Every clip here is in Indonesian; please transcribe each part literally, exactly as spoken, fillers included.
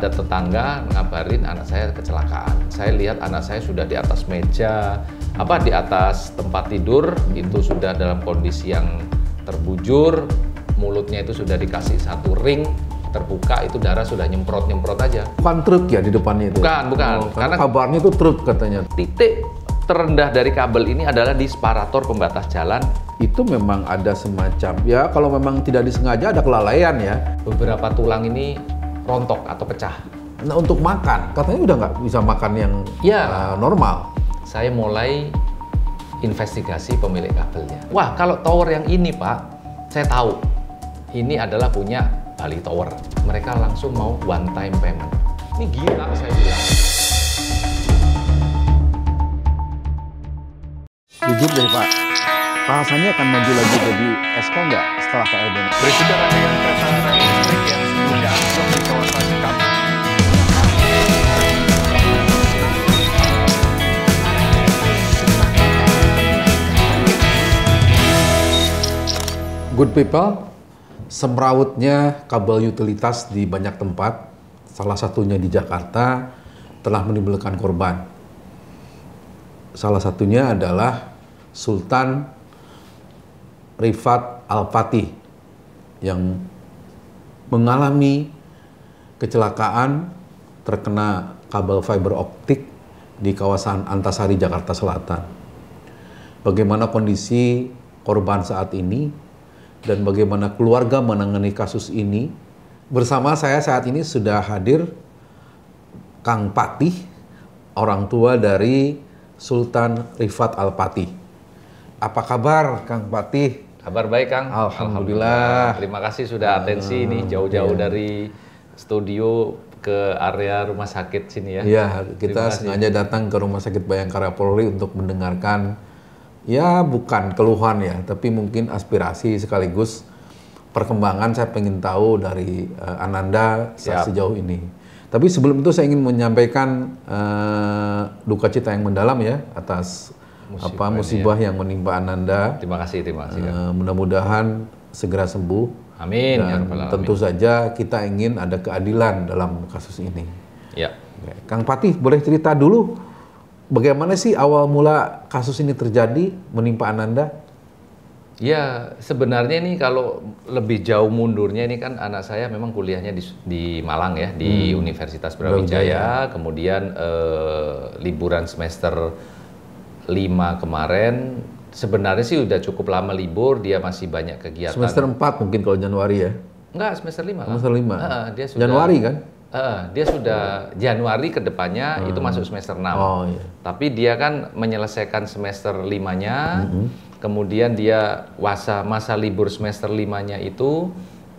ada tetangga ngabarin anak saya kecelakaan. Saya lihat anak saya sudah di atas meja, apa di atas tempat tidur, itu sudah dalam kondisi yang terbujur, mulutnya itu sudah dikasih satu ring terbuka, itu darah sudah nyemprot-nyemprot aja. Bukan truk ya di depannya itu? Bukan, bukan. Oh, karena kabarnya itu truk katanya. Titik terendah dari kabel ini adalah di separator pembatas jalan. Itu memang ada semacam, ya kalau memang tidak disengaja ada kelalaian ya. Beberapa tulang ini rontok atau pecah. Nah untuk makan, katanya udah nggak bisa makan yang ya, uh, normal. Saya mulai investigasi pemilik kabelnya. Wah kalau tower yang ini Pak, saya tahu. Ini adalah punya Bali Tower. Mereka langsung mau one time payment. Ini gila saya bilang. Jujur deh Pak, rasanya akan maju lagi jadi esko nggak setelah Pak L B? Bersaudara dengan perasaan listrik yang sudah langsung di kawasan kami. Good people, semrawutnya kabel utilitas di banyak tempat, salah satunya di Jakarta, telah menimbulkan korban. Salah satunya adalah Sultan Rifat Al-Fatih yang mengalami kecelakaan terkena kabel fiber optik di kawasan Antasari, Jakarta Selatan. Bagaimana kondisi korban saat ini dan bagaimana keluarga menangani kasus ini? Bersama saya saat ini sudah hadir Kang Patih, orang tua dari Sultan Rifat Al-Fatih. Apa kabar, Kang Patih? Kabar baik, Kang. Alhamdulillah. Alhamdulillah. Terima kasih sudah atensi ini jauh-jauh iya. dari studio ke area rumah sakit sini ya. Iya, kita sengaja datang ke Rumah Sakit Bayangkara Polri untuk mendengarkan, ya bukan keluhan ya, tapi mungkin aspirasi sekaligus perkembangan saya pengen tahu dari uh, Ananda saat sejauh ini. Tapi sebelum itu saya ingin menyampaikan uh, duka cita yang mendalam ya atas musibah, apa, musibah ya. yang menimpa Ananda. Terima kasih, terima kasih. Uh, mudah-mudahan segera sembuh. Amin. Dan ya, tentu amin. saja kita ingin ada keadilan dalam kasus ini. Ya. Kang Patih, boleh cerita dulu bagaimana sih awal mula kasus ini terjadi menimpa Ananda? Ya, sebenarnya ini kalau lebih jauh mundurnya ini kan anak saya memang kuliahnya di, di Malang ya, di hmm. Universitas Brawijaya. Brawijaya. Kemudian uh, liburan semester lima kemarin, sebenarnya sih udah cukup lama libur, dia masih banyak kegiatan. Semester empat mungkin kalau Januari ya? Enggak, semester lima. Semester lima? Kan? Uh, dia sudah, Januari kan? Uh, dia sudah Januari ke depannya hmm. itu masuk semester enam. Oh, iya. Tapi dia kan menyelesaikan semester limanya, mm-hmm. kemudian dia wasa, masa libur semester limanya itu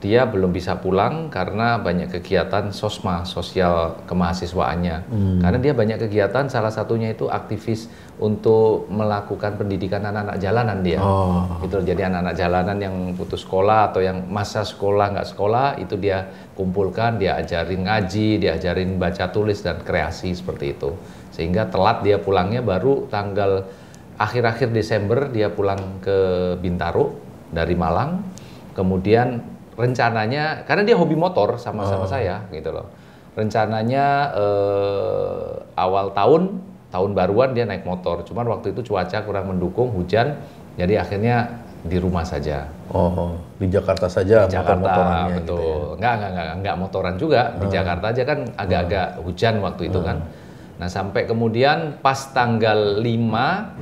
dia belum bisa pulang karena banyak kegiatan sosma, sosial kemahasiswaannya. Hmm. Karena dia banyak kegiatan, salah satunya itu aktivis untuk melakukan pendidikan anak-anak jalanan dia. Oh. Gitu, jadi anak-anak jalanan yang putus sekolah atau yang masa sekolah nggak sekolah, itu dia kumpulkan, dia ajarin ngaji, dia ajarin baca tulis dan kreasi seperti itu. Sehingga telat dia pulangnya baru tanggal akhir-akhir Desember dia pulang ke Bintaro dari Malang. Kemudian rencananya, karena dia hobi motor sama-sama oh. saya gitu loh. Rencananya eh, awal tahun, tahun baruan dia naik motor. Cuman waktu itu cuaca kurang mendukung, hujan. Jadi akhirnya di rumah saja. Oh, di Jakarta saja di Jakarta, motor-motorannya betul. Gitu ya? Enggak, enggak, enggak, enggak motoran juga. Di hmm. Jakarta aja kan agak-agak hmm. hujan waktu itu hmm. kan. Nah sampai kemudian pas tanggal lima,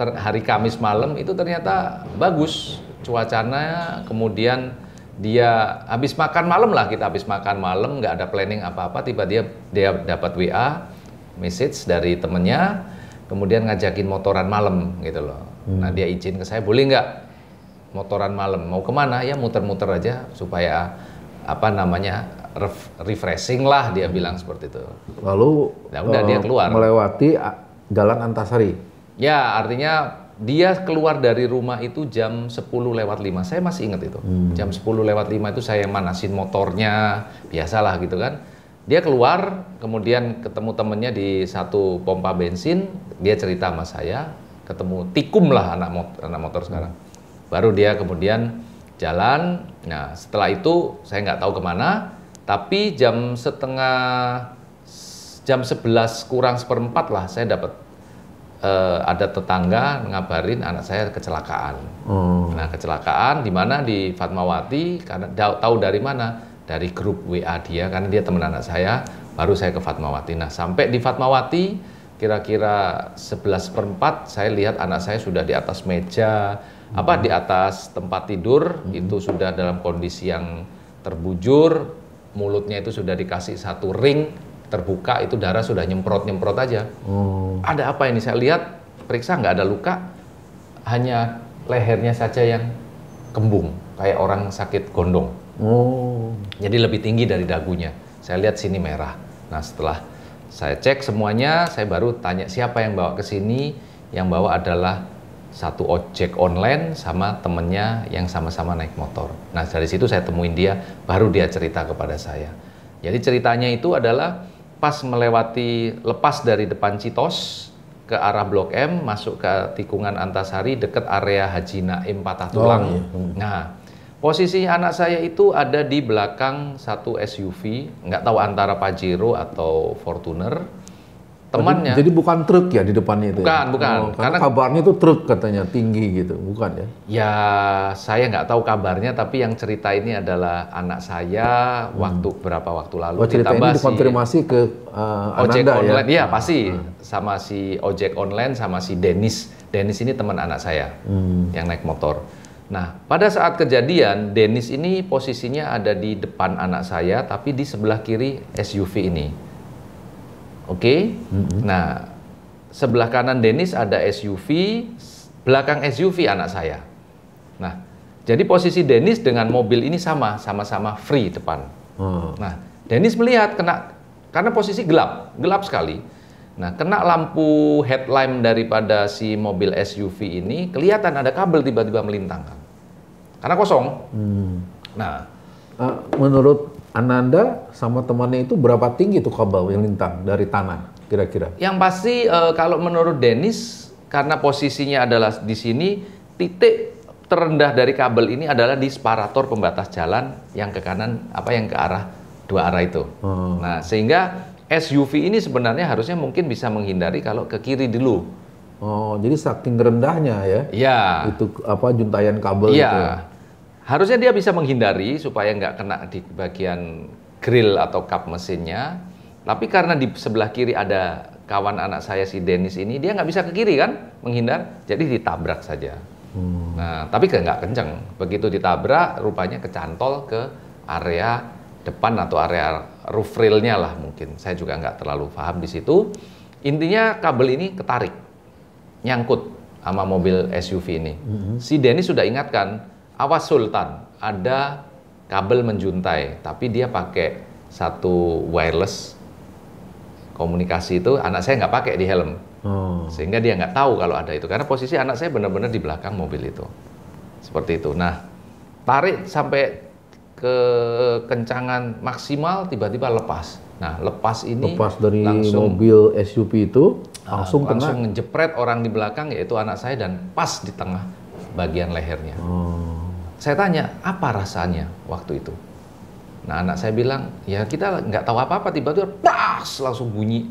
ter hari Kamis malam itu ternyata bagus cuacanya, kemudian dia habis makan malam lah, kita habis makan malam, nggak ada planning apa-apa, tiba dia dia dapat W A message dari temennya, kemudian ngajakin motoran malam gitu loh. Hmm. Nah dia izin ke saya, boleh nggak motoran malam, mau kemana? Ya muter-muter aja supaya apa namanya refreshing lah, dia bilang seperti itu. Lalu nah, udah uh, dia keluar melewati Jalan Antasari. Ya artinya dia keluar dari rumah itu jam sepuluh lewat lima. Saya masih ingat itu. Hmm. Jam sepuluh lewat lima itu saya manasin motornya. Biasalah gitu kan. Dia keluar, kemudian ketemu temennya di satu pompa bensin. Dia cerita sama saya. Ketemu tikum lah anak motor, anak motor sekarang. Baru dia kemudian jalan. Nah setelah itu saya nggak tahu kemana. Tapi jam setengah, jam sebelas kurang seperempat lah saya dapat uh, ada tetangga ngabarin anak saya kecelakaan. Hmm. Nah kecelakaan di mana di Fatmawati, karena tahu dari mana? Dari grup W A dia, karena dia teman anak saya, baru saya ke Fatmawati. Nah sampai di Fatmawati kira-kira sebelas seperempat saya lihat anak saya sudah di atas meja, hmm. apa di atas tempat tidur, hmm. itu sudah dalam kondisi yang terbujur, mulutnya itu sudah dikasih satu ring terbuka, itu darah sudah nyemprot-nyemprot aja. Oh. Ada apa ini? Saya lihat, periksa nggak ada luka, hanya lehernya saja yang kembung, kayak orang sakit gondong. Oh. Jadi lebih tinggi dari dagunya. Saya lihat sini merah. Nah setelah saya cek semuanya, saya baru tanya siapa yang bawa ke sini, yang bawa adalah satu ojek online sama temennya yang sama-sama naik motor. Nah dari situ saya temuin dia, baru dia cerita kepada saya. Jadi ceritanya itu adalah pas melewati, lepas dari depan Citos ke arah Blok M, masuk ke tikungan Antasari, dekat area Haji Naim Patah Tulang. Oh, iya. Nah, posisi anak saya itu ada di belakang satu S U V, nggak tahu antara Pajero atau Fortuner. Temannya. Jadi, jadi bukan truk ya di depannya itu? Bukan, ya? bukan. Oh, karena, karena kabarnya itu truk katanya tinggi gitu, bukan ya? Ya, saya nggak tahu kabarnya, tapi yang cerita ini adalah anak saya hmm. waktu berapa waktu lalu. Oh, cerita ditambah ini dikonfirmasi si ke uh, ojek Ananda, online, ya? Ya pasti. Hmm. Sama si ojek online, sama si Dennis. Dennis ini teman anak saya hmm. yang naik motor. Nah, pada saat kejadian, Dennis ini posisinya ada di depan anak saya, tapi di sebelah kiri S U V ini. Oke, okay? mm-hmm. Nah sebelah kanan Dennis ada S U V, belakang S U V anak saya. Nah, jadi posisi Dennis dengan mobil ini sama, sama-sama free depan. Hmm. Nah, Dennis melihat kena, karena posisi gelap, gelap sekali. Nah, kena lampu headlamp daripada si mobil S U V ini, kelihatan ada kabel tiba-tiba melintang, karena kosong. Hmm. Nah, uh, menurut Ananda sama temannya itu berapa tinggi tuh kabel yang lintang dari tanah kira-kira? Yang pasti e, kalau menurut Dennis, karena posisinya adalah di sini, titik terendah dari kabel ini adalah di separator pembatas jalan yang ke kanan, apa yang ke arah dua arah itu. Hmm. Nah sehingga S U V ini sebenarnya harusnya mungkin bisa menghindari kalau ke kiri dulu. Oh jadi saking rendahnya ya? Iya. Itu apa juntayan kabel ya. Itu? Ya. Harusnya dia bisa menghindari supaya nggak kena di bagian grill atau kap mesinnya. Tapi karena di sebelah kiri ada kawan anak saya si Dennis ini, dia nggak bisa ke kiri kan, menghindar, jadi ditabrak saja. Hmm. Nah, tapi nggak kenceng. Begitu ditabrak, rupanya kecantol ke area depan atau area roof railnya lah mungkin. Saya juga nggak terlalu paham di situ. Intinya kabel ini ketarik, nyangkut sama mobil S U V ini. Hmm. Si Dennis sudah ingatkan. Awas Sultan, ada kabel menjuntai, tapi dia pakai satu wireless komunikasi itu, anak saya nggak pakai di helm. Hmm. Sehingga dia nggak tahu kalau ada itu, karena posisi anak saya benar-benar di belakang mobil itu. Seperti itu. Nah, tarik sampai ke kencangan maksimal, tiba-tiba lepas. Nah, lepas ini lepas dari langsung, mobil S U V itu, langsung, uh, langsung ngejepret orang di belakang, yaitu anak saya, dan pas di tengah bagian lehernya. Hmm. Saya tanya, apa rasanya waktu itu? Nah, anak saya bilang, ya kita nggak tahu apa-apa, tiba-tiba plas, langsung bunyi,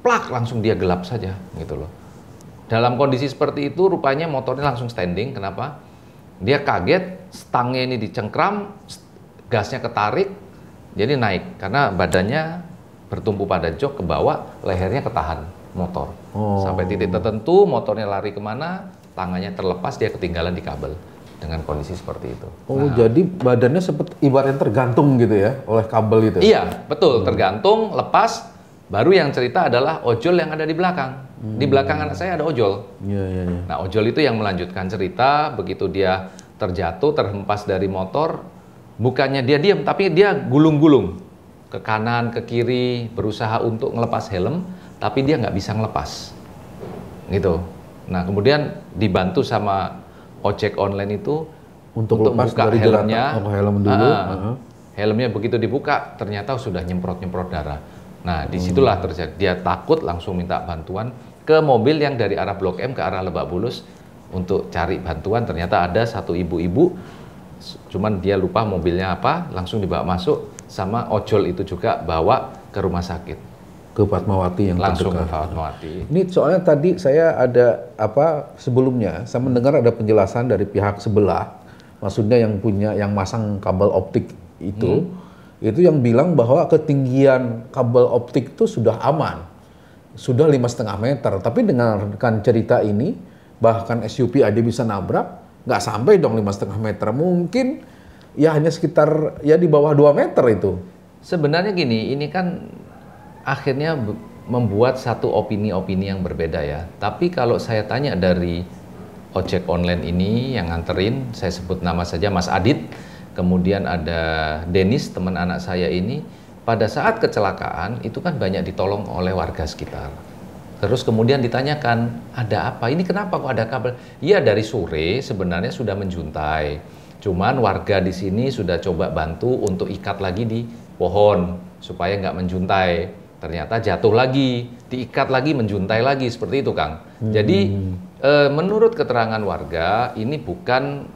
plak, langsung dia gelap saja, gitu loh. Dalam kondisi seperti itu, rupanya motornya langsung standing, kenapa? Dia kaget, stangnya ini dicengkram, gasnya ketarik, jadi naik. Karena badannya bertumpu pada jok ke bawah, lehernya ketahan motor. Oh. Sampai titik tertentu, motornya lari kemana, tangannya terlepas, dia ketinggalan di kabel. Dengan kondisi seperti itu. Oh, nah, jadi badannya seperti ibaratnya tergantung gitu ya oleh kabel itu. Iya, betul, hmm. tergantung, lepas. Baru yang cerita adalah ojol yang ada di belakang. Hmm. Di belakang anak saya ada ojol. Ya, ya, ya. Nah, ojol itu yang melanjutkan cerita, begitu dia terjatuh, terhempas dari motor, bukannya dia diam, tapi dia gulung-gulung ke kanan, ke kiri, berusaha untuk ngelepas helm, tapi dia nggak bisa ngelepas. Gitu. Nah, kemudian dibantu sama ojek online itu untuk, untuk buka dari helmnya, jalan, helm dulu. Uh, uh. helmnya begitu dibuka, ternyata sudah nyemprot-nyemprot darah. Nah, disitulah hmm. terjadi. Dia takut, langsung minta bantuan ke mobil yang dari arah Blok M ke arah Lebak Bulus untuk cari bantuan. Ternyata ada satu ibu-ibu, cuman dia lupa mobilnya apa, langsung dibawa masuk. sama ojol itu juga bawa ke rumah sakit. Ke Fatmawati yang langsung terdekat. Ke Fatmawati. Ini soalnya tadi saya ada apa sebelumnya saya mendengar ada penjelasan dari pihak sebelah, maksudnya yang punya yang masang kabel optik itu, hmm. itu yang bilang bahwa ketinggian kabel optik itu sudah aman, sudah lima setengah meter. Tapi dengarkan cerita ini, bahkan S U P ada bisa nabrak, nggak sampai dong lima setengah meter, mungkin ya hanya sekitar ya di bawah dua meter itu. Sebenarnya gini, ini kan akhirnya membuat satu opini-opini yang berbeda ya. Tapi kalau saya tanya dari ojek online ini yang nganterin, saya sebut nama saja Mas Adit, kemudian ada Denis teman anak saya ini, pada saat kecelakaan itu kan banyak ditolong oleh warga sekitar. Terus kemudian ditanyakan, ada apa? Ini kenapa kok ada kabel? Iya, dari sore sebenarnya sudah menjuntai. Cuman warga di sini sudah coba bantu untuk ikat lagi di pohon supaya nggak menjuntai. Ternyata jatuh lagi, diikat lagi, menjuntai lagi, seperti itu Kang. Hmm. Jadi e, menurut keterangan warga, ini bukan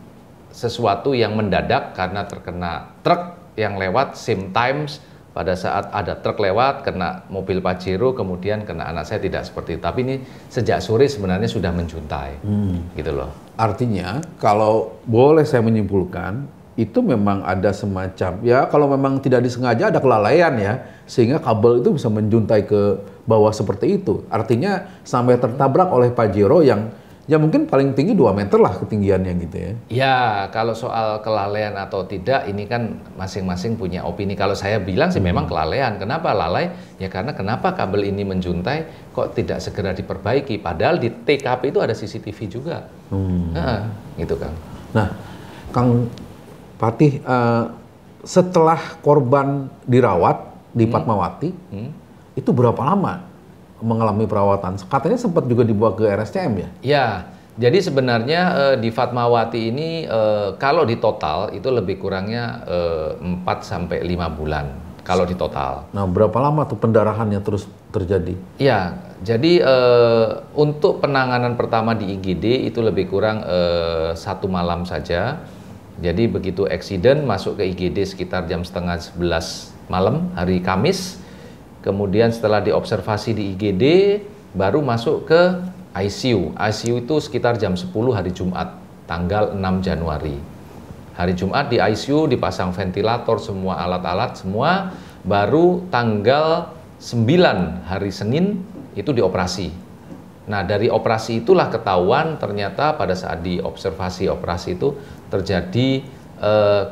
sesuatu yang mendadak karena terkena truk yang lewat same times. Pada saat ada truk lewat, kena mobil Pajero, kemudian kena anak saya, tidak seperti itu. Tapi ini sejak sore sebenarnya sudah menjuntai, hmm. gitu loh. Artinya kalau boleh saya menyimpulkan, itu memang ada semacam, ya kalau memang tidak disengaja ada kelalaian ya, sehingga kabel itu bisa menjuntai ke bawah seperti itu. Artinya sampai tertabrak oleh Pajero yang ya mungkin paling tinggi dua meter lah ketinggiannya gitu ya. Ya, kalau soal kelalaian atau tidak, ini kan masing-masing punya opini. Kalau saya bilang sih hmm. memang kelalaian. Kenapa lalai? Ya karena kenapa kabel ini menjuntai kok tidak segera diperbaiki. Padahal di T K P itu ada C C T V juga. Hmm. Nah, gitu Kang. Nah, Kang Patih, uh, setelah korban dirawat di hmm. Fatmawati, hmm. itu berapa lama mengalami perawatan? Katanya sempat juga dibawa ke R S C M ya? Ya, jadi sebenarnya uh, di Fatmawati ini uh, kalau di total itu lebih kurangnya uh, empat sampai lima bulan kalau di total. Nah, berapa lama tuh pendarahannya terus terjadi? Ya, jadi uh, untuk penanganan pertama di I G D itu lebih kurang uh, satu malam saja. Jadi begitu eksiden masuk ke I G D sekitar jam setengah sebelas malam hari Kamis, kemudian setelah diobservasi di I G D baru masuk ke I C U. I C U itu sekitar jam sepuluh hari Jumat tanggal enam Januari. Hari Jumat di I C U dipasang ventilator semua, alat-alat semua, baru tanggal sembilan hari Senin itu dioperasi. Nah, dari operasi itulah ketahuan ternyata pada saat diobservasi operasi itu terjadi eh,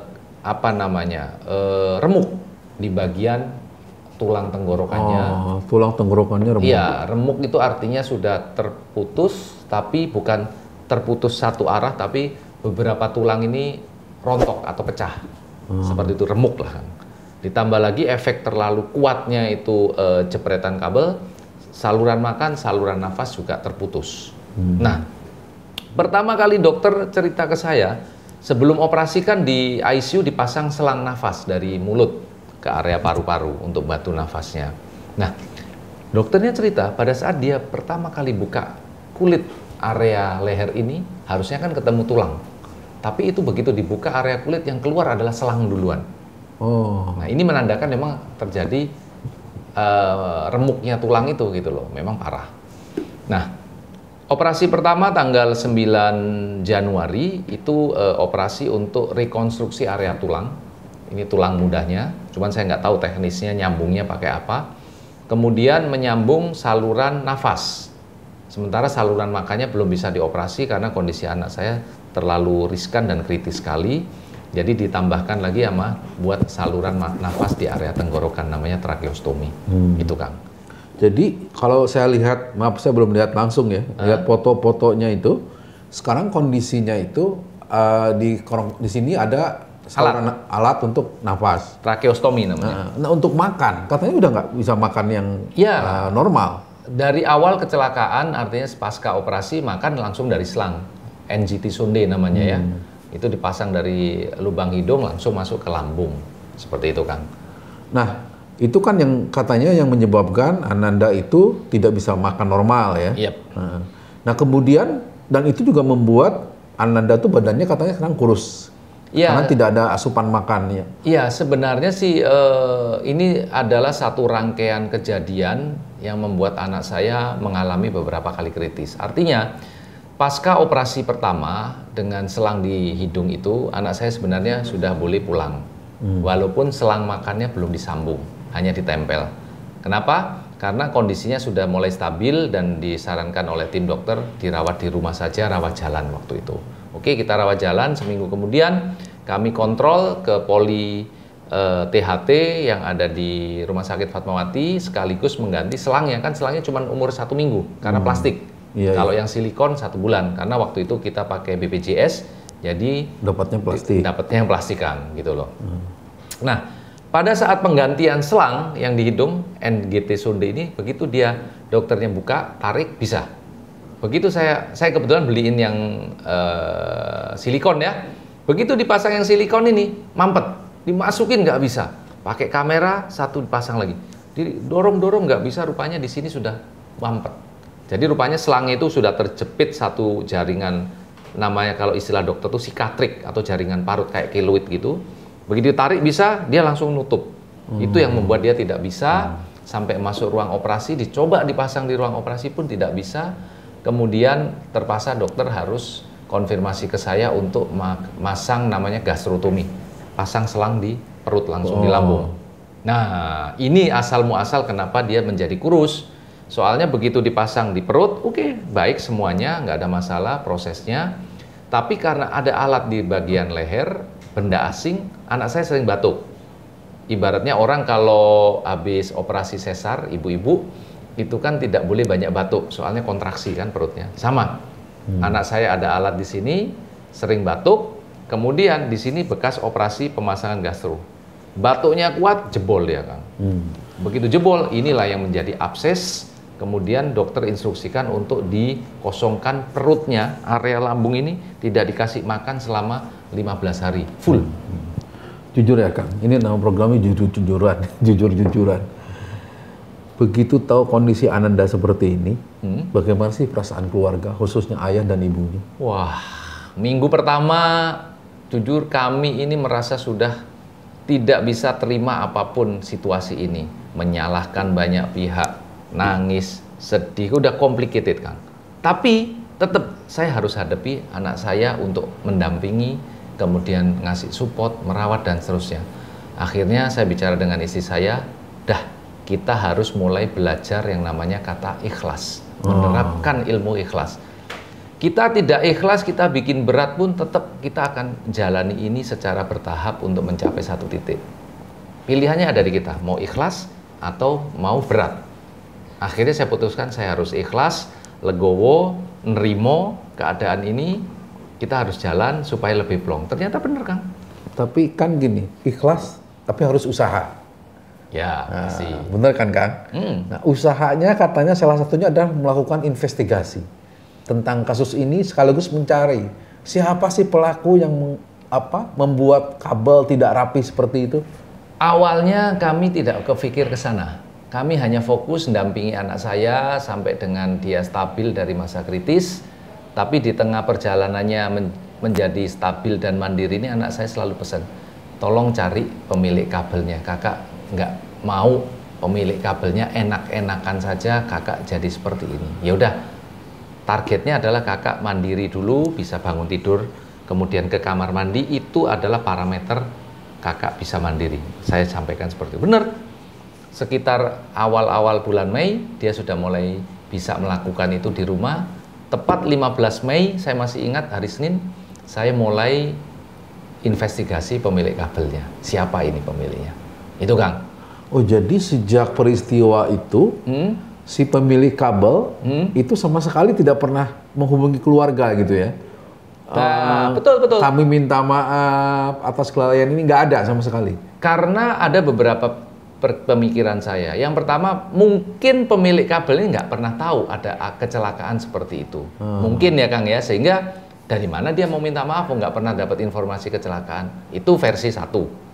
apa namanya eh, remuk di bagian tulang tenggorokannya. Oh, tulang tenggorokannya remuk. Iya, remuk itu artinya sudah terputus, tapi bukan terputus satu arah, tapi beberapa tulang ini rontok atau pecah. Hmm. Seperti itu, remuk lah. Ditambah lagi efek terlalu kuatnya itu eh, jepretan kabel. Saluran makan, saluran nafas juga terputus. Hmm. Nah, pertama kali dokter cerita ke saya, sebelum operasi kan di I C U dipasang selang nafas dari mulut ke area paru-paru untuk batu nafasnya. Nah, dokternya cerita pada saat dia pertama kali buka kulit area leher ini, harusnya kan ketemu tulang. Tapi itu begitu dibuka area kulit, yang keluar adalah selang duluan. Oh. Nah, ini menandakan memang terjadi Uh, remuknya tulang itu gitu loh, memang parah. Nah, operasi pertama tanggal sembilan Januari itu uh, operasi untuk rekonstruksi area tulang. Ini tulang mudanya, cuman saya nggak tahu teknisnya nyambungnya pakai apa. Kemudian menyambung saluran nafas. Sementara saluran makannya belum bisa dioperasi karena kondisi anak saya terlalu riskan dan kritis sekali. Jadi ditambahkan lagi sama buat saluran nafas di area tenggorokan, namanya tracheostomi, hmm. itu Kang. Jadi kalau saya lihat, maaf saya belum lihat langsung ya, uh. lihat foto-fotonya itu, sekarang kondisinya itu uh, di di sini ada saluran alat, alat untuk nafas. Tracheostomi namanya. Nah, nah untuk makan, katanya udah nggak bisa makan yang ya. uh, normal. Dari awal kecelakaan, artinya pasca operasi, makan langsung dari selang, N G T sonde namanya hmm. ya. Itu dipasang dari lubang hidung langsung masuk ke lambung, seperti itu Kang. Nah, itu kan yang katanya yang menyebabkan Ananda itu tidak bisa makan normal ya. Yep. Nah, kemudian dan itu juga membuat Ananda tuh badannya katanya sekarang kurus. ya, karena tidak ada asupan makan. Ya, ya sebenarnya sih eh, ini adalah satu rangkaian kejadian yang membuat anak saya mengalami beberapa kali kritis. Artinya pasca operasi pertama dengan selang di hidung itu anak saya sebenarnya sudah boleh pulang, hmm. walaupun selang makannya belum disambung, hanya ditempel. Kenapa? Karena kondisinya sudah mulai stabil dan disarankan oleh tim dokter dirawat di rumah saja, rawat jalan waktu itu. Oke, kita rawat jalan, seminggu kemudian kami kontrol ke poli eh, T H T yang ada di Rumah Sakit Fatmawati, sekaligus mengganti selangnya. Kan selangnya cuma umur satu minggu karena hmm. plastik. Iya, kalau iya. yang silikon satu bulan, karena waktu itu kita pakai B P J S, jadi dapatnya plastik. Dapatnya yang plastikan gitu loh. Hmm. Nah, pada saat penggantian selang yang di hidung, N G T sonde ini, begitu dia dokternya buka, tarik, bisa. Begitu saya, saya kebetulan beliin yang uh, silikon ya. Begitu dipasang yang silikon ini, mampet. Dimasukin nggak bisa. Pakai kamera, satu dipasang lagi. Didorong-dorong nggak bisa, rupanya di sini sudah mampet. Jadi rupanya selangnya itu sudah terjepit satu jaringan, namanya kalau istilah dokter itu sikatrik atau jaringan parut kayak keluit gitu. Begitu tarik bisa, dia langsung nutup. Hmm. Itu yang membuat dia tidak bisa. Hmm. Sampai masuk ruang operasi, dicoba dipasang di ruang operasi pun tidak bisa. Kemudian terpaksa dokter harus konfirmasi ke saya untuk masang namanya gastrotomi. Pasang selang di perut langsung oh. di lambung. Nah, ini asal-muasal kenapa dia menjadi kurus. Soalnya begitu dipasang di perut, oke, okay, baik semuanya, nggak ada masalah prosesnya. Tapi karena ada alat di bagian leher, benda asing, anak saya sering batuk. Ibaratnya orang kalau habis operasi sesar, ibu-ibu, itu kan tidak boleh banyak batuk, soalnya kontraksi kan perutnya. Sama, hmm. anak saya ada alat di sini, sering batuk, kemudian di sini bekas operasi pemasangan gastro. Batuknya kuat, jebol dia, Kang. Hmm. Begitu jebol, inilah yang menjadi abses, kemudian dokter instruksikan untuk dikosongkan perutnya, area lambung ini tidak dikasih makan selama lima belas hari full. Jujur ya Kang, ini nama programnya jujur-jujuran, jujur-jujuran. Begitu tahu kondisi Ananda seperti ini, hmm? bagaimana sih perasaan keluarga, khususnya ayah dan ibunya? Wah, minggu pertama jujur kami ini merasa sudah tidak bisa terima apapun situasi ini, menyalahkan banyak pihak, nangis, sedih, udah complicated Kang. Tapi tetap saya harus hadapi anak saya untuk mendampingi, kemudian ngasih support, merawat, dan seterusnya. Akhirnya saya bicara dengan istri saya, dah kita harus mulai belajar yang namanya kata ikhlas, menerapkan ilmu ikhlas. Kita tidak ikhlas, kita bikin berat pun tetap kita akan jalani ini secara bertahap untuk mencapai satu titik. Pilihannya ada di kita, mau ikhlas atau mau berat. Akhirnya saya putuskan saya harus ikhlas, legowo, nerimo keadaan ini, kita harus jalan supaya lebih plong. Ternyata bener Kang. Tapi kan gini, ikhlas tapi harus usaha. Ya, nah, pasti. Bener kan Kang? Hmm. Nah, usahanya katanya salah satunya adalah melakukan investigasi tentang kasus ini sekaligus mencari siapa sih pelaku yang apa membuat kabel tidak rapi seperti itu. Awalnya kami tidak kepikir ke sana. Kami hanya fokus mendampingi anak saya sampai dengan dia stabil dari masa kritis. Tapi di tengah perjalanannya men menjadi stabil dan mandiri ini, anak saya selalu pesan, tolong cari pemilik kabelnya. Kakak nggak mau pemilik kabelnya enak-enakan saja, kakak jadi seperti ini. Ya udah, targetnya adalah kakak mandiri dulu, bisa bangun tidur, kemudian ke kamar mandi, itu adalah parameter kakak bisa mandiri. Saya sampaikan seperti itu. Bener, sekitar awal-awal bulan Mei, dia sudah mulai bisa melakukan itu di rumah. Tepat lima belas Mei, saya masih ingat hari Senin, saya mulai investigasi pemilik kabelnya. Siapa ini pemiliknya? Itu Kang. Oh, jadi sejak peristiwa itu, hmm? si pemilik kabel hmm? itu sama sekali tidak pernah menghubungi keluarga gitu ya? Nah, uh, betul, betul. Kami minta maaf atas kelalaian ini, nggak ada sama sekali? Karena ada beberapa pemikiran saya. Yang pertama, mungkin pemilik kabel ini nggak pernah tahu ada kecelakaan seperti itu. Hmm. Mungkin ya Kang ya, sehingga dari mana dia mau minta maaf, nggak pernah dapat informasi kecelakaan. Itu versi satu.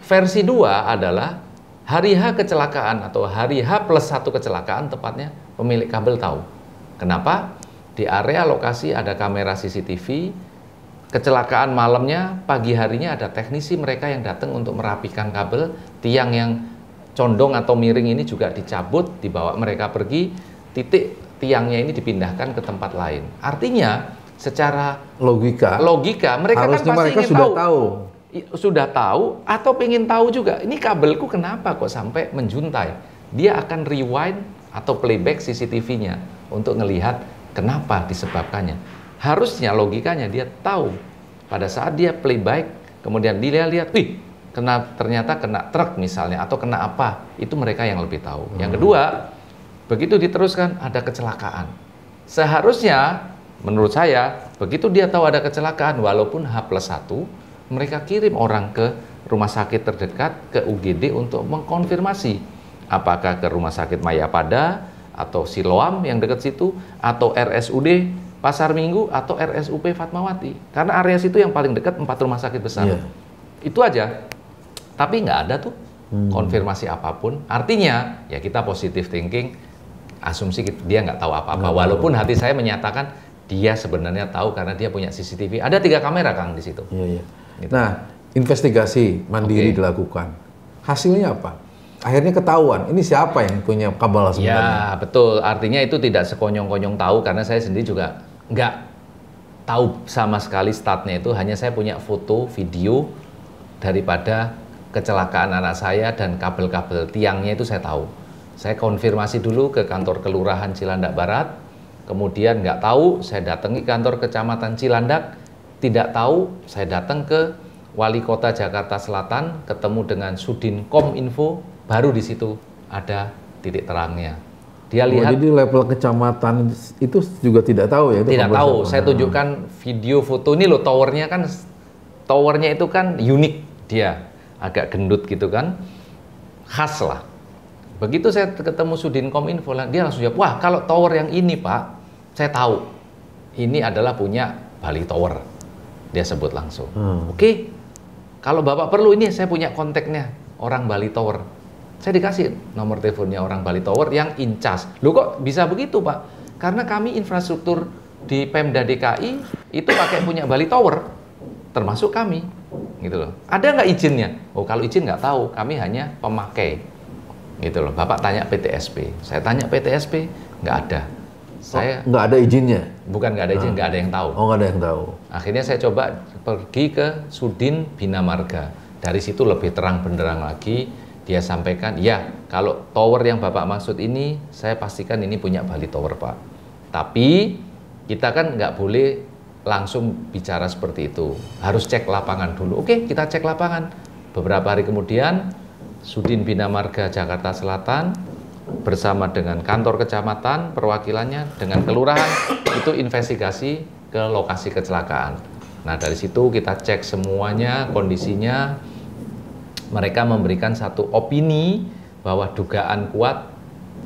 Versi dua adalah hari H kecelakaan atau hari H plus satu kecelakaan tepatnya, pemilik kabel tahu. Kenapa? Di area lokasi ada kamera C C T V, kecelakaan malamnya, pagi harinya ada teknisi mereka yang datang untuk merapikan kabel, tiang yang condong atau miring ini juga dicabut, dibawa mereka pergi, titik tiangnya ini dipindahkan ke tempat lain. Artinya secara logika, logika mereka kan pasti mereka ingin sudah tahu. tahu. Sudah tahu atau pengen tahu juga, ini kabelku kenapa kok sampai menjuntai. Dia akan rewind atau playback C C T V-nya untuk melihat kenapa disebabkannya. Harusnya logikanya dia tahu pada saat dia playback, kemudian dia lihat, wih, kena, ternyata kena truk misalnya atau kena apa, itu mereka yang lebih tahu. Hmm. Yang kedua, begitu diteruskan ada kecelakaan. Seharusnya menurut saya, begitu dia tahu ada kecelakaan walaupun H plus satu, mereka kirim orang ke rumah sakit terdekat, ke U G D untuk mengkonfirmasi apakah ke rumah sakit Mayapada atau Siloam yang dekat situ, atau R S U D Pasar Minggu atau R S U P Fatmawati, karena area situ yang paling dekat empat rumah sakit besar. Yeah. Itu aja, tapi nggak ada tuh hmm. konfirmasi apapun. Artinya ya kita positive thinking, asumsi dia nggak tahu apa-apa, walaupun hati saya menyatakan dia sebenarnya tahu karena dia punya C C T V. Ada tiga kamera Kang di situ. Yeah, yeah. Gitu. Nah, investigasi mandiri okay. dilakukan. Hasilnya apa? Akhirnya ketahuan, ini siapa yang punya kabel sebenarnya? Ya, betul. Artinya itu tidak sekonyong-konyong tahu, karena saya sendiri juga nggak tahu sama sekali statnya itu. Hanya saya punya foto, video daripada kecelakaan anak saya dan kabel-kabel tiangnya itu saya tahu. Saya konfirmasi dulu ke kantor kelurahan Cilandak Barat, kemudian nggak tahu, saya datangi kantor kecamatan Cilandak, tidak tahu, saya datang ke Wali Kota Jakarta Selatan, ketemu dengan Sudin Kominfo, baru di situ ada titik terangnya. Dia oh, lihat. Jadi level kecamatan itu juga tidak tahu ya? Itu tidak tahu. Saya tunjukkan video foto ini loh, towernya kan, towernya itu kan unik dia, agak gendut gitu kan, khas lah. Begitu saya ketemu Sudin Kominfo, dia langsung jawab, wah kalau tower yang ini Pak, saya tahu, ini adalah punya Bali Tower. Dia sebut langsung, hmm. oke, okay. kalau Bapak perlu ini saya punya kontaknya orang Bali Tower. Saya dikasih nomor teleponnya orang Bali Tower yang incas. Loh kok bisa begitu Pak? Karena kami infrastruktur di Pemda D K I itu pakai punya Bali Tower, termasuk kami, gitu loh. Ada nggak izinnya? Oh kalau izin nggak tahu, kami hanya pemakai, gitu loh. Bapak tanya P T S P, saya tanya P T S P nggak ada. Saya nggak ada izinnya, bukan nggak ada izin, nggak ada yang tahu. Oh nggak ada yang tahu. Akhirnya saya coba pergi ke Sudin Bina Marga. Dari situ lebih terang benderang lagi. Dia sampaikan, ya kalau tower yang Bapak maksud ini, saya pastikan ini punya Bali Tower Pak. Tapi kita kan nggak boleh langsung bicara seperti itu. Harus cek lapangan dulu. Oke, kita cek lapangan. Beberapa hari kemudian, Sudin Bina Marga Jakarta Selatan bersama dengan kantor kecamatan, perwakilannya, dengan kelurahan, itu investigasi ke lokasi kecelakaan. Nah, dari situ kita cek semuanya, kondisinya. Mereka memberikan satu opini bahwa dugaan kuat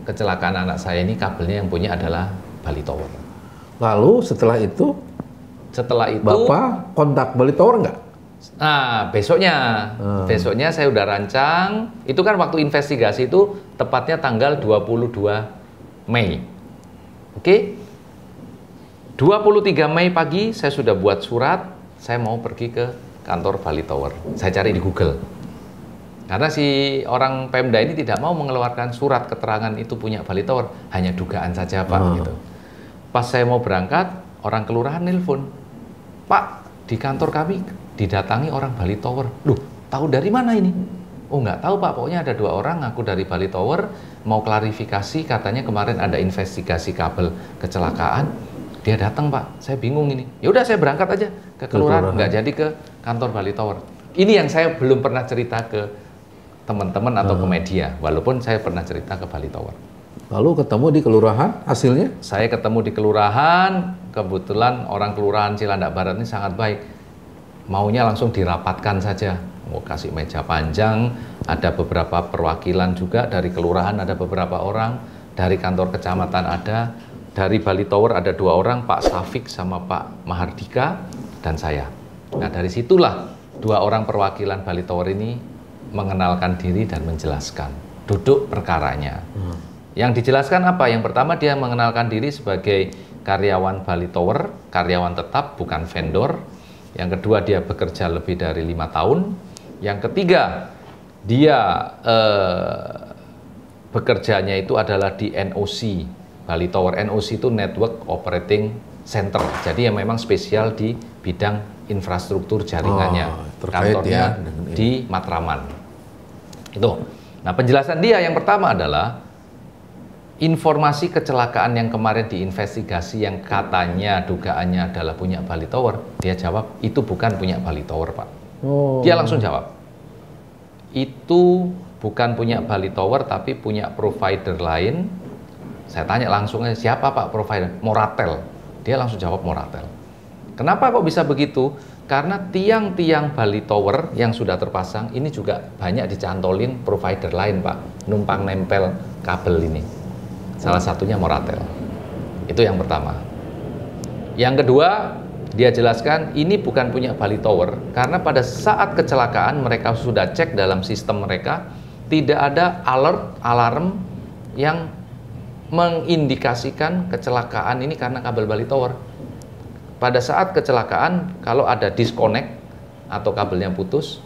kecelakaan anak saya ini kabelnya yang punya adalah Bali Tower. Lalu setelah itu? Setelah itu... Bapak kontak Bali Tower nggak? Nah, besoknya, hmm. besoknya saya udah rancang. Itu kan waktu investigasi itu tepatnya tanggal dua puluh dua Mei. Oke, dua puluh tiga Mei pagi saya sudah buat surat. Saya mau pergi ke kantor Bali Tower. Saya cari di Google. Karena si orang Pemda ini tidak mau mengeluarkan surat keterangan itu punya Bali Tower. Hanya dugaan saja Pak. Hmm. Gitu. Pas saya mau berangkat, orang kelurahan nelpon, Pak, di kantor kami didatangi orang Bali Tower. Loh, tahu dari mana ini? Oh, nggak tahu Pak, pokoknya ada dua orang aku dari Bali Tower, mau klarifikasi, katanya kemarin ada investigasi kabel kecelakaan. Dia datang Pak, saya bingung ini. Ya udah saya berangkat aja ke kelurahan, nggak jadi ke kantor Bali Tower. Ini yang saya belum pernah cerita ke teman-teman atau ke media, walaupun saya pernah cerita ke Bali Tower. Lalu ketemu di kelurahan, hasilnya? Saya ketemu di kelurahan, kebetulan orang kelurahan Cilandak Barat ini sangat baik. Maunya langsung dirapatkan saja, mau kasih meja panjang, ada beberapa perwakilan juga, dari kelurahan ada beberapa orang, dari kantor kecamatan ada, dari Bali Tower ada dua orang, Pak Safik sama Pak Mahardika, dan saya. Nah dari situlah dua orang perwakilan Bali Tower ini mengenalkan diri dan menjelaskan duduk perkaranya. Hmm. Yang dijelaskan apa? Yang pertama dia mengenalkan diri sebagai karyawan Bali Tower, karyawan tetap, bukan vendor. Yang kedua, dia bekerja lebih dari lima tahun. Yang ketiga, dia eh, bekerjanya itu adalah di N O C, Bali Tower. N O C itu Network Operating Center. Jadi yang memang spesial di bidang infrastruktur jaringannya. Oh, kantornya ya, di Matraman. Itu. Nah, penjelasan dia yang pertama adalah informasi kecelakaan yang kemarin diinvestigasi yang katanya dugaannya adalah punya Bali Tower, dia jawab itu bukan punya Bali Tower, Pak. Oh. Dia langsung jawab itu bukan punya Bali Tower tapi punya provider lain. Saya tanya langsung, siapa Pak provider? Moratel. Dia langsung jawab Moratel. Kenapa kok bisa begitu? Karena tiang-tiang Bali Tower yang sudah terpasang ini juga banyak dicantolin provider lain, Pak. Numpang nempel kabel ini. Salah satunya Moratel. Itu yang pertama. Yang kedua, dia jelaskan ini bukan punya Bali Tower karena pada saat kecelakaan mereka sudah cek dalam sistem mereka, tidak ada alert alarm yang mengindikasikan kecelakaan ini karena kabel Bali Tower. Pada saat kecelakaan kalau ada disconnect atau kabelnya putus,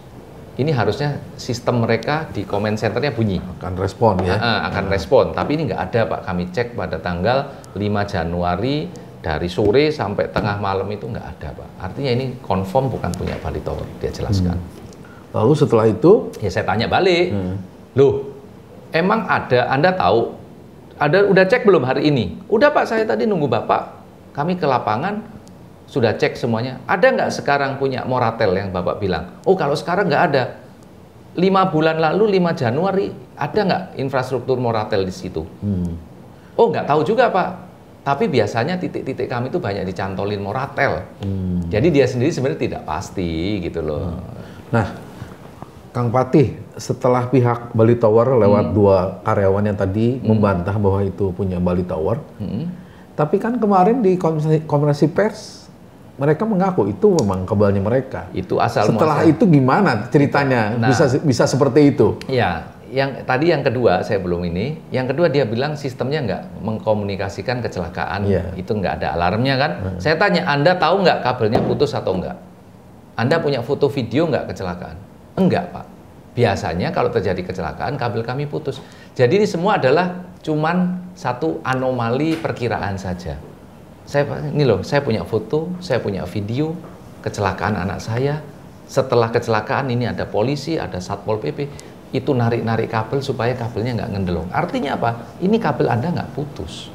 ini harusnya sistem mereka di command centernya bunyi. Akan respon ya? E, akan respon, tapi ini nggak ada, Pak. Kami cek pada tanggal lima Januari, dari sore sampai tengah malam itu nggak ada, Pak. Artinya ini confirm bukan punya Bali Tower, dia jelaskan. Hmm. Lalu setelah itu? Ya saya tanya balik, hmm. loh emang ada, Anda tahu, ada udah cek belum hari ini? Udah, Pak, saya tadi nunggu Bapak, kami ke lapangan, sudah cek semuanya. Ada nggak sekarang punya Moratel yang Bapak bilang? Oh, kalau sekarang nggak ada. Lima bulan lalu, lima Januari, ada nggak infrastruktur Moratel di situ? Hmm. Oh, nggak tahu juga, Pak. Tapi biasanya titik-titik kami itu banyak dicantolin Moratel. Hmm. Jadi dia sendiri sebenarnya tidak pasti, gitu loh. Hmm. Nah, Kang Patih, setelah pihak Bali Tower lewat hmm. dua karyawan yang tadi hmm. membantah bahwa itu punya Bali Tower, hmm. tapi kan kemarin di konferensi pers, mereka mengaku itu memang kebalnya mereka. Itu asal setelah muasal. Itu gimana ceritanya nah, bisa bisa seperti itu? Ya, yang tadi yang kedua saya belum ini. Yang kedua dia bilang sistemnya nggak mengkomunikasikan kecelakaan, yeah. itu nggak ada alarmnya kan? Hmm. Saya tanya, Anda tahu nggak kabelnya putus atau nggak? Anda punya foto video nggak kecelakaan? Enggak, Pak. Biasanya kalau terjadi kecelakaan kabel kami putus. Jadi ini semua adalah cuman satu anomali perkiraan saja. Saya, ini loh, saya punya foto, saya punya video kecelakaan anak saya. Setelah kecelakaan ini ada polisi, ada satpol P P, itu narik-narik kabel supaya kabelnya nggak ngendelong. Artinya apa? Ini kabel Anda nggak putus.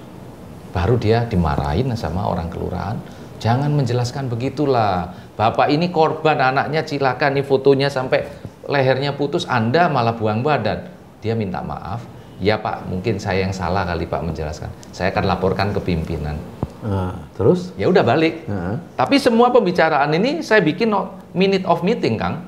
Baru dia dimarahin sama orang kelurahan. Jangan menjelaskan begitulah. Bapak ini korban anaknya cilaka, nih fotonya sampai lehernya putus. Anda malah buang badan. Dia minta maaf. Ya, Pak, mungkin saya yang salah kali, Pak, menjelaskan. Saya akan laporkan ke pimpinan. Nah, terus? Ya udah balik. Nah. Tapi semua pembicaraan ini saya bikin minute of meeting, Kang.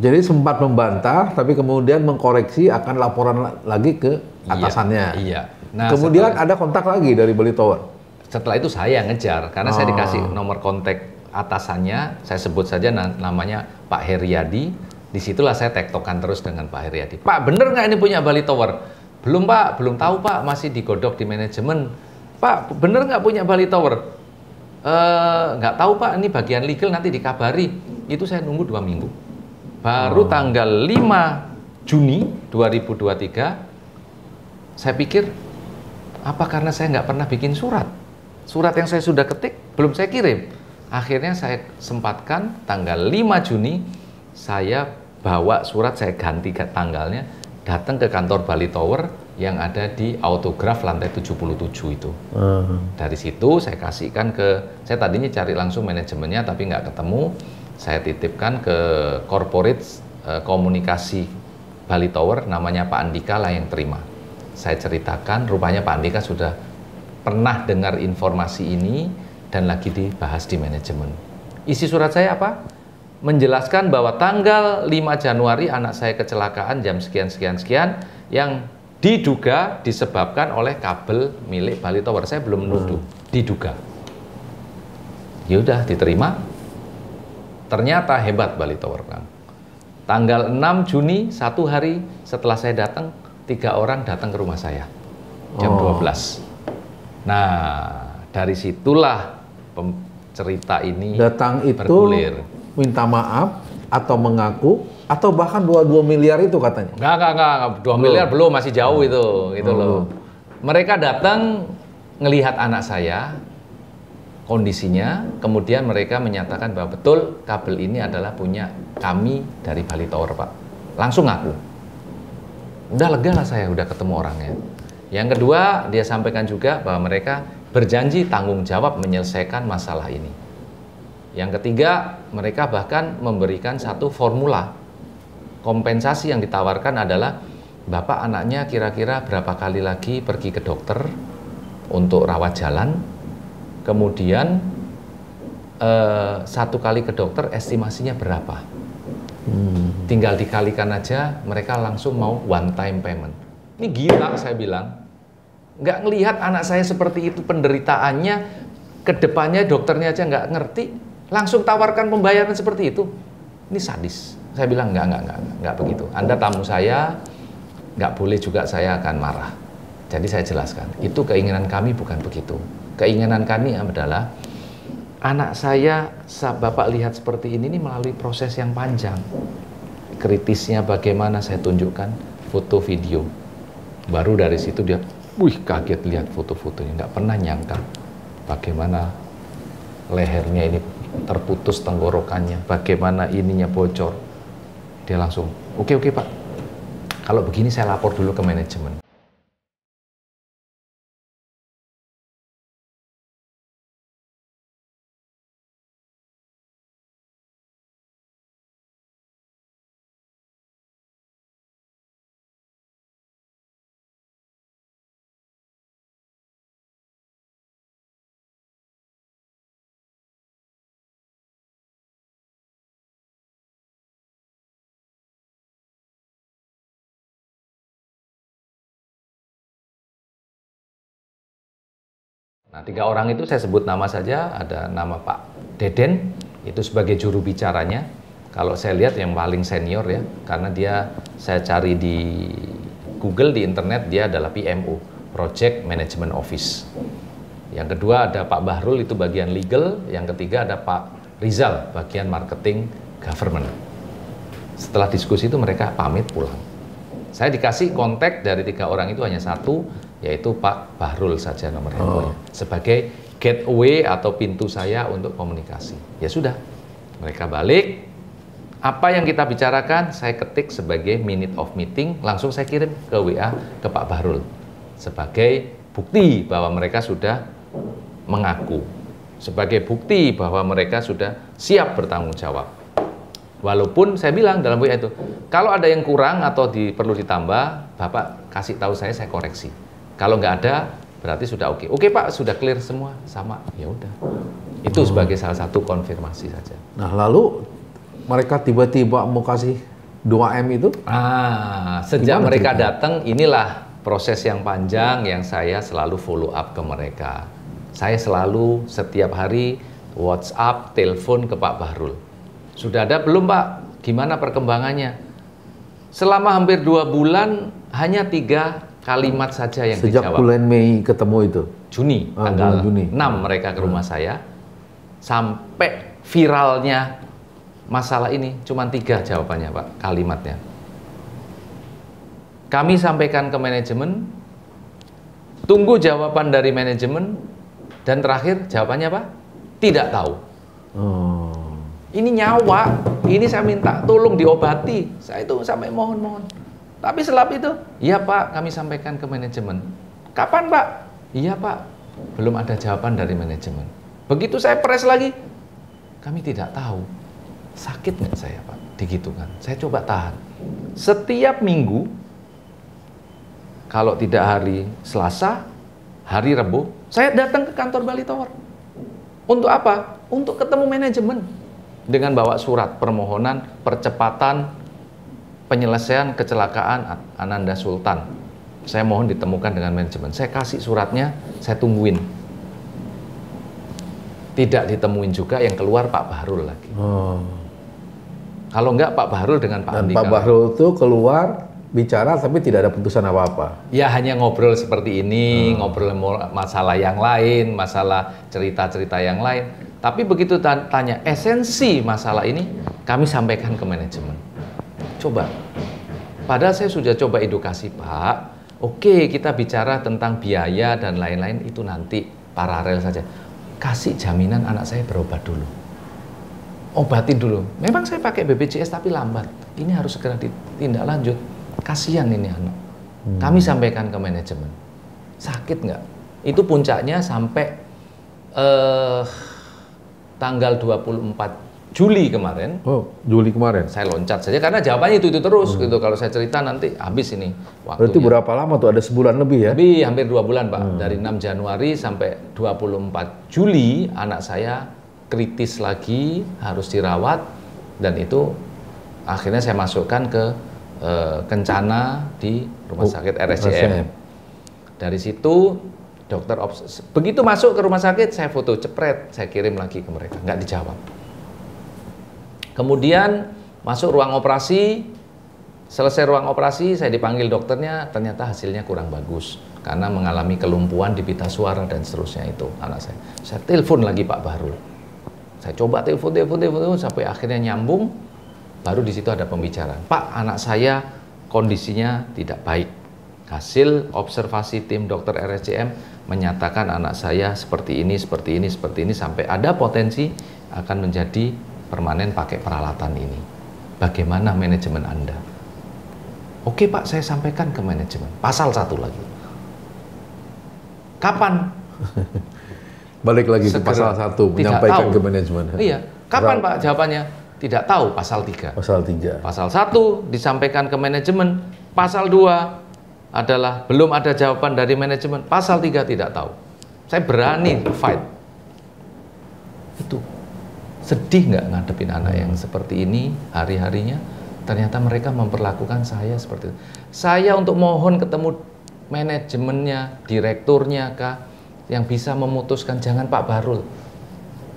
Jadi sempat membantah, tapi kemudian mengkoreksi akan laporan lagi ke atasannya. Iya. iya. Nah, kemudian setelah, ada kontak lagi dari Bali Tower. Setelah itu saya ngejar, karena oh. saya dikasih nomor kontak atasannya. Saya sebut saja namanya Pak Heriadi. Disitulah saya tektokan terus dengan Pak Heriadi. Pak, bener nggak ini punya Bali Tower? Belum, Pak. Belum tahu, Pak. Masih digodok di manajemen. Pak, bener nggak punya Bali Tower? Nggak e, tahu, Pak, ini bagian legal nanti dikabari. Itu saya nunggu dua minggu. Baru oh. tanggal lima Juni dua ribu dua puluh tiga, saya pikir, apa karena saya nggak pernah bikin surat? Surat yang saya sudah ketik, belum saya kirim. Akhirnya saya sempatkan tanggal lima Juni, saya bawa surat, saya ganti tanggalnya, datang ke kantor Bali Tower, yang ada di Autograf lantai tujuh puluh tujuh itu. Uh-huh. Dari situ saya kasihkan ke, saya tadinya cari langsung manajemennya tapi nggak ketemu, saya titipkan ke corporate eh, komunikasi Bali Tower, namanya Pak Andika lah yang terima. Saya ceritakan, rupanya Pak Andika sudah pernah dengar informasi ini dan lagi dibahas di manajemen. Isi surat saya apa? Menjelaskan bahwa tanggal lima Januari anak saya kecelakaan jam sekian-sekian-sekian yang diduga disebabkan oleh kabel milik Bali Tower. Saya belum menuduh, hmm. diduga. Yaudah, diterima. Ternyata hebat Bali Tower, Kang. Tanggal enam Juni, satu hari setelah saya datang, tiga orang datang ke rumah saya jam oh. dua belas. Nah, dari situlah cerita ini datang itu bergulir, minta maaf atau mengaku atau bahkan dua puluh dua miliar itu katanya? Enggak, enggak, enggak. dua miliar belum, masih jauh hmm. itu, gitu hmm. loh. Mereka datang ngelihat anak saya, kondisinya, kemudian mereka menyatakan bahwa betul kabel ini adalah punya kami dari Bali Tower, Pak. Langsung ngaku. Udah lega lah saya, udah ketemu orangnya. Yang kedua, dia sampaikan juga bahwa mereka berjanji tanggung jawab menyelesaikan masalah ini. Yang ketiga, mereka bahkan memberikan satu formula kompensasi yang ditawarkan adalah bapak anaknya kira-kira berapa kali lagi pergi ke dokter untuk rawat jalan, kemudian eh, satu kali ke dokter estimasinya berapa. Hmm. Tinggal dikalikan aja, mereka langsung mau one time payment. Ini gila, saya bilang. Nggak ngelihat anak saya seperti itu penderitaannya, kedepannya dokternya aja nggak ngerti, langsung tawarkan pembayaran seperti itu. Ini sadis. Saya bilang nggak, nggak, nggak, nggak begitu. Anda tamu saya, nggak boleh juga saya akan marah. Jadi saya jelaskan, itu keinginan kami bukan begitu. Keinginan kami adalah anak saya, bapak lihat seperti ini, ini melalui proses yang panjang. Kritisnya bagaimana saya tunjukkan foto video. Baru dari situ dia, wih kaget lihat foto-fotonya, nggak pernah nyangka bagaimana lehernya ini terputus tenggorokannya, bagaimana ininya bocor. Dia langsung, oke oke Pak, kalau begini saya lapor dulu ke manajemen. Nah, tiga orang itu saya sebut nama saja, ada nama Pak Deden, itu sebagai juru bicaranya. Kalau saya lihat yang paling senior ya, karena dia saya cari di Google, di internet, dia adalah P M O, Project Management Office. Yang kedua ada Pak Bahrul, itu bagian legal. Yang ketiga ada Pak Rizal, bagian marketing government. Setelah diskusi itu mereka pamit pulang. Saya dikasih kontak dari tiga orang itu hanya satu, yaitu Pak Bahrul saja nomor handphonenya, oh. sebagai gateway atau pintu saya untuk komunikasi. Ya sudah, mereka balik, apa yang kita bicarakan saya ketik sebagai minute of meeting, langsung saya kirim ke W A ke Pak Bahrul sebagai bukti bahwa mereka sudah mengaku, sebagai bukti bahwa mereka sudah siap bertanggung jawab. Walaupun saya bilang dalam W A itu, kalau ada yang kurang atau di, perlu ditambah, Bapak kasih tahu saya, saya koreksi. Kalau nggak ada, berarti sudah oke. Oke Pak, sudah clear semua, sama. Ya udah. Itu hmm. sebagai salah satu konfirmasi saja. Nah, lalu mereka tiba-tiba mau kasih dua M itu? Ah, sejak gimana mereka datang, inilah proses yang panjang yang saya selalu follow up ke mereka. Saya selalu setiap hari WhatsApp, telepon ke Pak Bahrul. Sudah ada belum Pak? Gimana perkembangannya? Selama hampir dua bulan, hanya tiga kalimat saja yang sejak dijawab. Sejak bulan Mei ketemu itu? Juni, ah, tanggal Juni. enam mereka ke rumah ah. saya. Sampai viralnya masalah ini, cuma tiga jawabannya Pak, kalimatnya. Kami sampaikan ke manajemen, tunggu jawaban dari manajemen, dan terakhir jawabannya Pak, tidak tahu. Oh. Ini nyawa, ini saya minta tolong diobati. Saya itu sampai mohon-mohon. Tapi setelah itu, iya Pak, kami sampaikan ke manajemen. Kapan Pak? Iya Pak, belum ada jawaban dari manajemen. Begitu saya press lagi, kami tidak tahu. Sakit nggak saya Pak? Begitu kan? Saya coba tahan. Setiap minggu, kalau tidak hari Selasa, hari Rabu, saya datang ke kantor Bali Tower. Untuk apa? Untuk ketemu manajemen. Dengan bawa surat permohonan percepatan penyelesaian kecelakaan Ananda Sultan. Saya mohon ditemukan dengan manajemen. Saya kasih suratnya, saya tungguin. Tidak ditemuin juga, yang keluar Pak Bahrul lagi. Hmm. Kalau enggak Pak Bahrul dengan Pak Andika. Dan Pak Bahrul itu keluar bicara tapi tidak ada putusan apa-apa. Ya hanya ngobrol seperti ini, hmm. ngobrol masalah yang lain, masalah cerita-cerita yang lain. Tapi begitu tanya esensi masalah ini, kami sampaikan ke manajemen. Coba, padahal saya sudah coba edukasi, Pak. Oke, kita bicara tentang biaya dan lain-lain itu nanti paralel saja. Kasih jaminan anak saya berobat dulu. Obatin dulu. Memang saya pakai B P J S tapi lambat. Ini harus segera ditindaklanjut. Kasihan ini anak. Kami sampaikan ke manajemen. Sakit nggak? Itu puncaknya sampai eh, tanggal dua puluh empat Juli kemarin. Oh, Juli kemarin. Saya loncat saja karena jawabannya itu itu terus hmm. gitu. Kalau saya cerita nanti habis ini waktunya. Berarti berapa lama tuh? Ada sebulan lebih ya? Lebih, hampir dua bulan Pak. Hmm. Dari enam Januari sampai dua puluh empat Juli anak saya kritis lagi, harus dirawat, dan itu akhirnya saya masukkan ke eh, Kencana di rumah sakit R S C M. Dari situ dokter obses. Begitu masuk ke rumah sakit, saya foto cepret, saya kirim lagi ke mereka, nggak dijawab. Kemudian masuk ruang operasi, selesai ruang operasi, saya dipanggil dokternya, ternyata hasilnya kurang bagus karena mengalami kelumpuhan di pita suara dan seterusnya itu anak saya. Saya telepon lagi Pak Bahrul, saya coba telepon, telepon, telepon sampai akhirnya nyambung. Baru di situ ada pembicaraan, Pak, anak saya kondisinya tidak baik. Hasil observasi tim dokter R S C M menyatakan anak saya seperti ini, seperti ini, seperti ini, sampai ada potensi akan menjadi permanen pakai peralatan ini. Bagaimana manajemen Anda? Oke Pak, saya sampaikan ke manajemen. Pasal satu lagi. Kapan? Balik lagi ke pasal satu, menyampaikan ke manajemen. Iya, kapan Pak jawabannya? Tidak tahu, pasal tiga. Pasal tiga. Pasal satu, disampaikan ke manajemen. Pasal dua, adalah belum ada jawaban dari manajemen. Pasal tiga tidak tahu. Saya berani fight. Itu sedih nggak ngadepin anak yang seperti ini hari-harinya? Ternyata mereka memperlakukan saya seperti itu. Saya untuk mohon ketemu manajemennya, direkturnya kah, yang bisa memutuskan, jangan Pak Bahrul.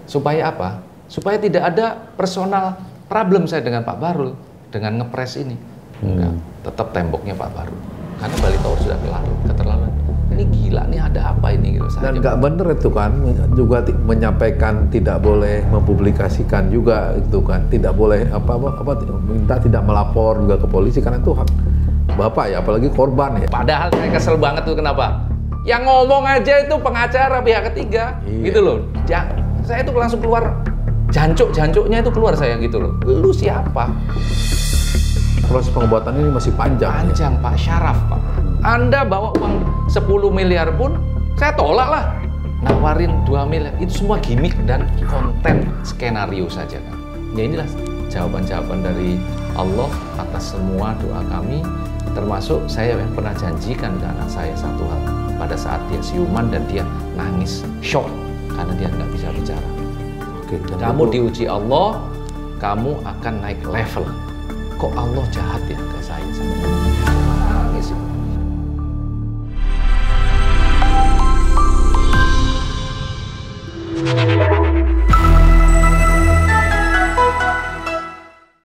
Supaya apa? Supaya tidak ada personal problem saya dengan Pak Bahrul dengan ngepres ini. Enggak, tetap temboknya Pak Bahrul. Karena Bali Tower sudah keterlaluan. Ini gila, nih ada apa ini? Gitu. Dan nggak bener itu kan, juga menyampaikan tidak boleh mempublikasikan juga itu kan, tidak boleh apa-apa, apa, minta tidak melapor juga ke polisi karena itu hak bapak ya, apalagi korban ya. Padahal saya kesel banget tuh kenapa? Yang ngomong aja itu pengacara pihak ketiga, iya. Gitu loh. Ya, saya itu langsung keluar, jancuk-jancuknya itu keluar saya gitu loh. Lu siapa? Proses pengobatan ini masih panjang. Panjang, ya? Pak. Syaraf, Pak. Anda bawa uang sepuluh miliar pun, saya tolak lah. Nawarin dua miliar, itu semua gimmick dan konten skenario saja, kan? Ya inilah jawaban-jawaban dari Allah atas semua doa kami. Termasuk saya yang pernah janjikan ke anak saya satu hal. Pada saat dia siuman dan dia nangis, shock, karena dia nggak bisa bicara. Oke, kamu diuji Allah, kamu akan naik level. Kok Allah jahat ya ke saya?